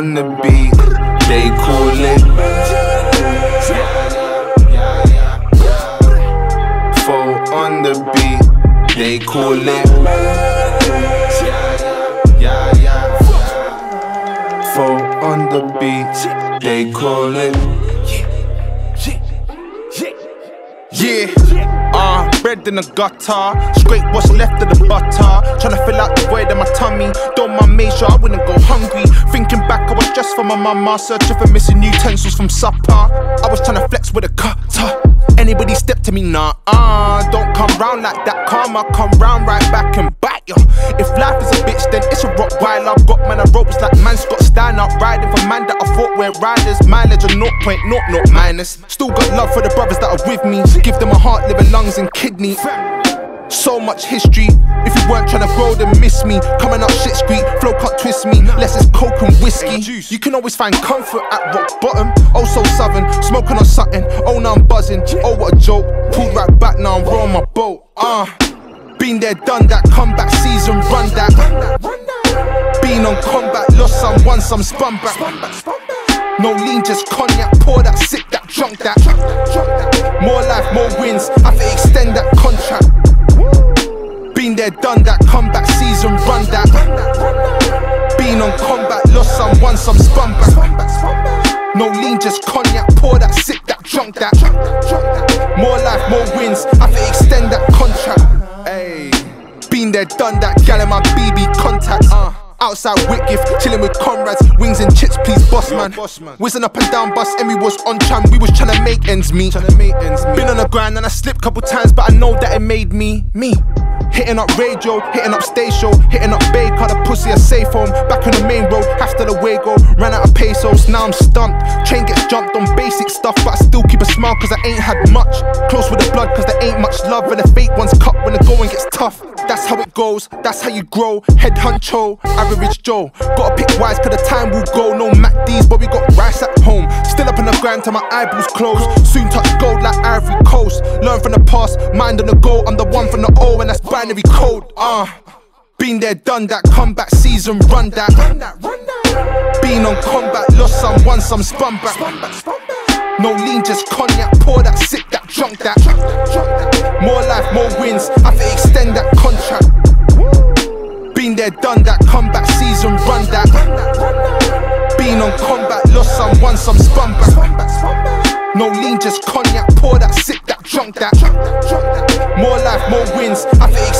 on the beat, they cool it. Four on the beat, they cool it. Four on the beat, they cool it. Yeah, bread in the gutter, scrape what's left of the butter. Tryna fill out the void in my tummy. Don't mind me, sure I wouldn't go hungry. Thinking back, I was stressed for my mama, searching for missing utensils from supper. I was tryna flex with a cutter. Anybody step to me, nah, don't come round like that. Karma come round right back and bite ya. If life is a bitch, then it's a Rottweiler. I've got man a ropes like man Scott Steiner. Riding for man that I thought were riders. Mileage of 0.00 minus. Still got love for the brothers that are with me. Give them a heart, liver, lungs and kidney. So much history. If you weren't tryna grow, then miss me. Coming up shit street, flow can't twist me. Less it's coke and whiskey. You can always find comfort at rock bottom. Oh so southern, smoking on something. Oh now I'm buzzing, oh what a joke. Pulled right back, now I'm rowing my boat. Been there, done that, comeback season, run that. Been on combat, lost some, won some, spun back. No lean, just cognac, pour that, sip that, drunk that. More life, more wins, have to extend that contract. Been there, done that, comeback season, run that. Been on combat, lost some, won some, spun back. No lean, just cognac, pour that, sip that, drunk that. More life, more wins, have to extend that contract. Ay. Been there, done that, gal in my BB contacts. Outside Whitgift, chilling with comrades, wings and chips, please, boss man. Whizzing up and down bus, and we was on tram, we was tryna make ends meet. Been on the grind and I slipped couple times, but I know that it made me, me. Hitting up radio, hitting up stage show, hitting up Bay, car the pussy a safe home. Back on the main road, half to the way go. Ran out of pesos, now I'm stumped. Train gets jumped on basic stuff, but I still keep a smile cause I ain't had much. Close with the blood cause there ain't much love, and the fake one's cut when the going gets tough. That's how it goes, that's how you grow. Head honcho, average Joe. Gotta pick wise cause the time will go. No MacD's but we got rice at home. Still up on the grind till my eyeballs close. Soon touch gold like Ivory Coast. Learn from the past, mind on the go. I'm the one from the O and that's binary code. Been there, done that, comeback season, run that. Been on combat, lost some, won some, spun back. No lean, just cognac, pour that, sip that, drunk that. More life, more wins, have to extend that contract. Been there, done that, comeback season, run that. Been on combat, lost some, won some, spun back. No lean, just cognac, pour that, sip that, drunk that. More life, more wins, have to extend that contract.